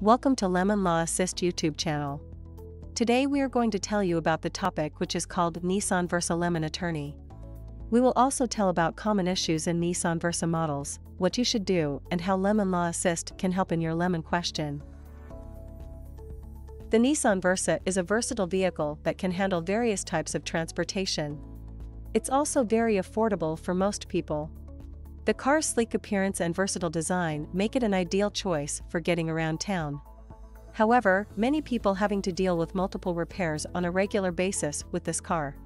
Welcome to Lemon Law Assist YouTube channel. Today we are going to tell you about the topic which is called Nissan Versa Lemon Attorney. We will also tell about common issues in Nissan Versa models, what you should do, and how Lemon Law Assist can help in your lemon question. The Nissan Versa is a versatile vehicle that can handle various types of transportation. It's also very affordable for most people. The car's sleek appearance and versatile design make it an ideal choice for getting around town. However, many people having to deal with multiple repairs on a regular basis with this car.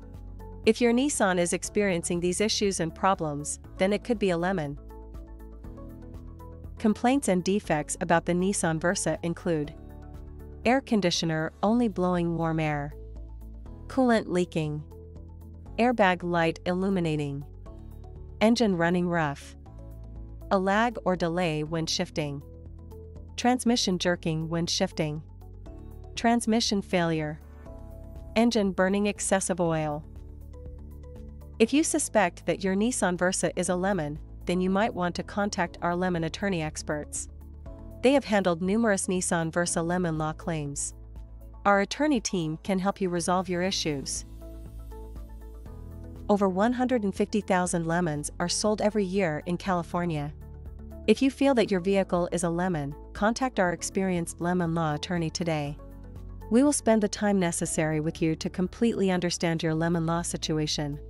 If your Nissan is experiencing these issues and problems, then it could be a lemon. Complaints and defects about the Nissan Versa include: air conditioner only blowing warm air, coolant leaking, airbag light illuminating, engine running rough, a lag or delay when shifting, transmission jerking when shifting, transmission failure, engine burning excessive oil. If you suspect that your Nissan Versa is a lemon, then you might want to contact our lemon attorney experts. They have handled numerous Nissan Versa lemon law claims. Our attorney team can help you resolve your issues. Over 150,000 lemons are sold every year in California. If you feel that your vehicle is a lemon, contact our experienced lemon law attorney today. We will spend the time necessary with you to completely understand your lemon law situation.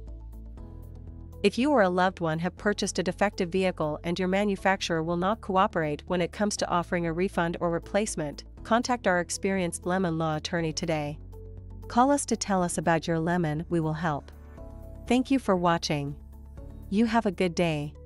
If you or a loved one have purchased a defective vehicle and your manufacturer will not cooperate when it comes to offering a refund or replacement, contact our experienced lemon law attorney today. Call us to tell us about your lemon. We will help. Thank you for watching. You have a good day.